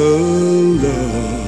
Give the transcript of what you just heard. Oh, love.